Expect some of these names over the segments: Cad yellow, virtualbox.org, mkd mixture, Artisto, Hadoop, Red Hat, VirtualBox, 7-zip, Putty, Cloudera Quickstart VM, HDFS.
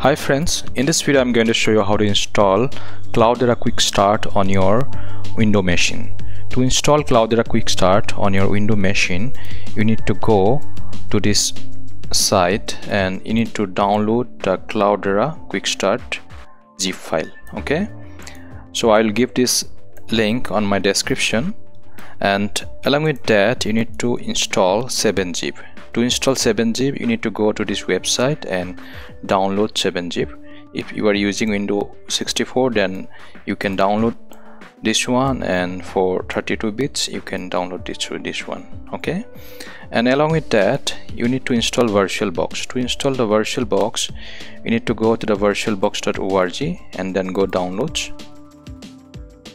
Hi friends, in this video I'm going to show you how to install Cloudera Quickstart on your Windows machine. To install Cloudera Quickstart on your Windows machine, you need to go to this site and you need to download the Cloudera Quickstart zip file. Okay, so I'll give this link on my description, and along with that you need to install 7-zip. To install 7-zip, you need to go to this website and download 7-zip. If you are using Windows 64, then you can download this one, and for 32 bits you can download this through this one. Okay, and along with that you need to install VirtualBox. To install the VirtualBox, you need to go to the virtualbox.org and then go downloads,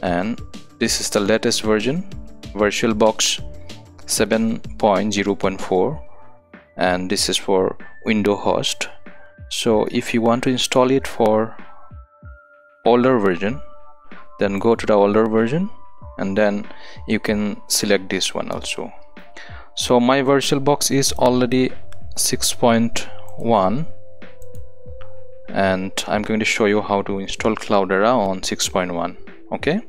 and this is the latest version, VirtualBox 7.0.4, and this is for Windows host. So if you want to install it for older version, then go to the older version and then you can select this one also. So my VirtualBox is already 6.1, and I'm going to show you how to install Cloudera on 6.1. okay,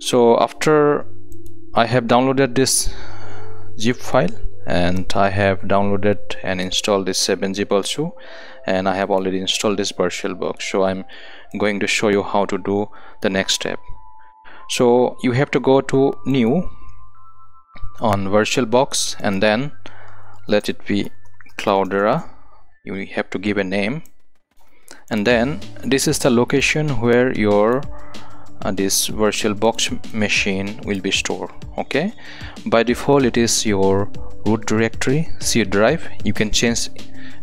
so after I have downloaded this zip file, and I have downloaded and installed this 7-zip also, and I have already installed this VirtualBox. So I'm going to show you how to do the next step. So you have to go to new on VirtualBox and then let it be Cloudera. You have to give a name, and then this is the location where your this VirtualBox machine will be stored. Okay, by default it is your root directory, C drive. You can change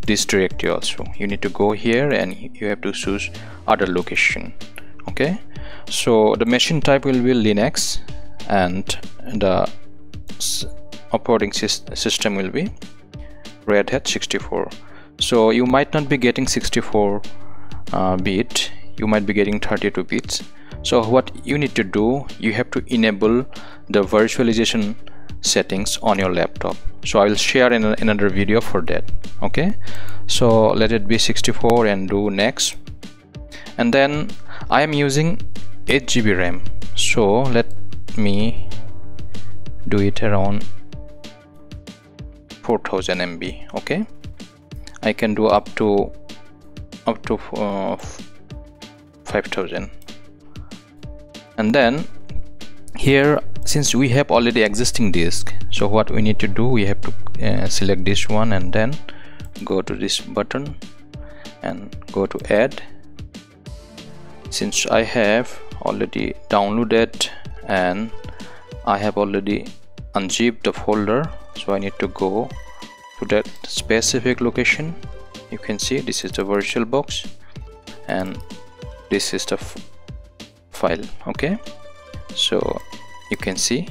this directory also. You need to go here and you have to choose other location. Okay, so the machine type will be Linux and the operating system will be Red Hat 64. So you might not be getting 64 bit, you might be getting 32 bits. So what you need to do, you have to enable the virtualization settings on your laptop. So I will share in another video for that. Okay, so let it be 64 and do next, and then I am using 8 GB RAM, so let me do it around 4000 MB. okay, I can do up to 5000, and then here, since we have already existing disk, so what we need to do, we have to select this one and then go to this button and go to add. Since I have already downloaded and I have already unzipped the folder, so I need to go to that specific location. You can see this is the VirtualBox and this is the file. Okay, so you can see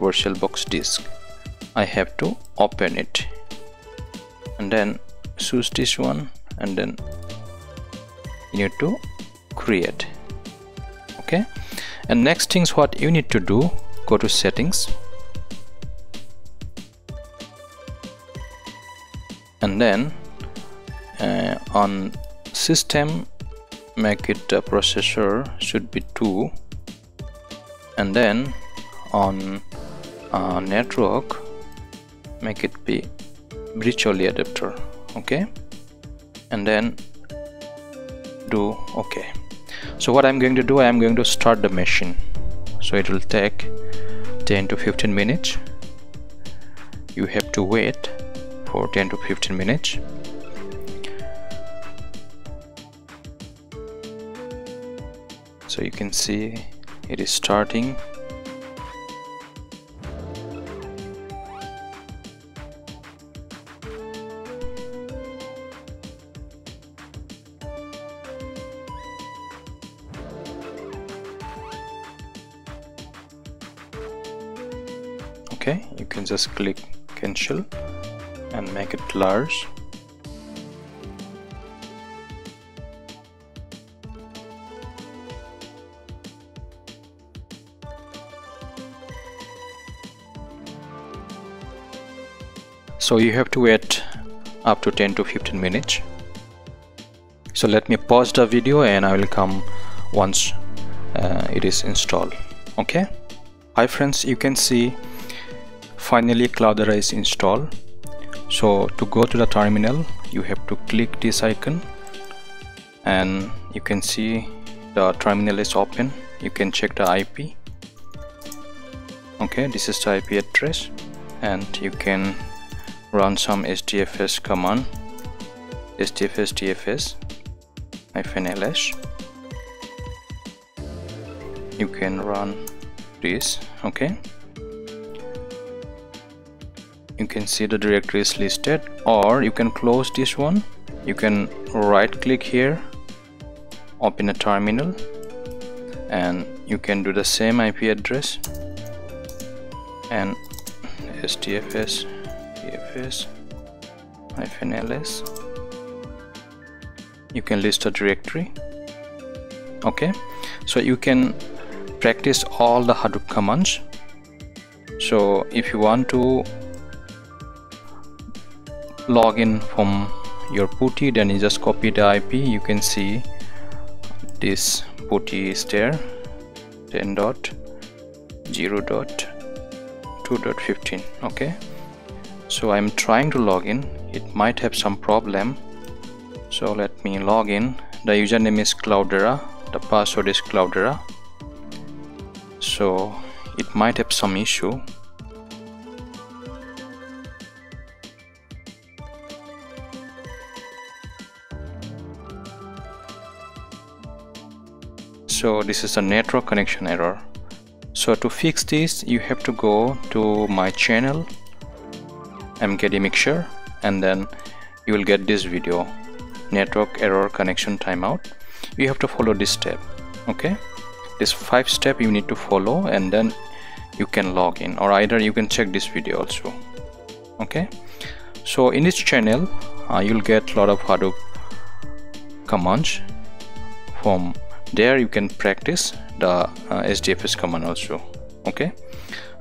VirtualBox disk. I have to open it and then choose this one and then you need to create. Okay, and next things what you need to do, go to settings and then on system make it the processor should be 2, and then on network make it be bridge only adapter. Okay, and then do okay. So what I'm going to do, I'm going to start the machine, so it will take 10 to 15 minutes. You have to wait for 10 to 15 minutes. So you can see it is starting. Okay, you can just click cancel and make it large. So you have to wait up to 10 to 15 minutes. So let me pause the video and I will come once it is installed. Okay. Hi friends, you can see finally Cloudera is installed. So to go to the terminal, you have to click this icon and you can see the terminal is open. You can check the IP. Okay, this is the IP address and you can run some HDFS command, HDFS DFS -ls. You can run this. Okay, you can see the directory is listed, or you can close this one. You can right click here, open a terminal, and you can do the same IP address and HDFS DFS -ls. You can list a directory. Okay, so you can practice all the Hadoop commands. So if you want to log in from your Putty, then you just copy the IP. You can see this Putty is there, 10.0.2.15. okay, so I'm trying to log in. It might have some problem, so let me log in. The username is Cloudera, the password is Cloudera, so it might have some issue. So this is a network connection error. So to fix this, you have to go to my channel mkd mixture, and then you will get this video, network error connection timeout. You have to follow this step. Okay, this 5 step you need to follow, and then you can log in, or either you can check this video also. Okay, so in this channel you'll get a lot of Hadoop commands. From there you can practice the HDFS command also. Okay,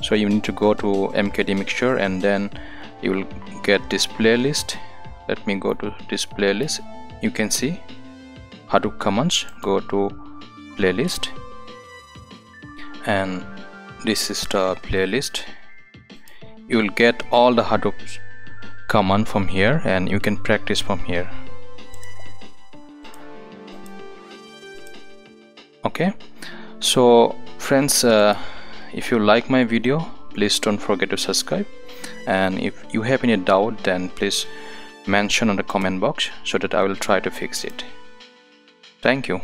so you need to go to mkd mixture and then you will get this playlist. Let me go to this playlist. You can see Hadoop commands, go to playlist, and this is the playlist. You will get all the Hadoop command from here and you can practice from here. Okay, so friends, if you like my video, please don't forget to subscribe, and if you have any doubt, then please mention on the comment box so that I will try to fix it. Thank you.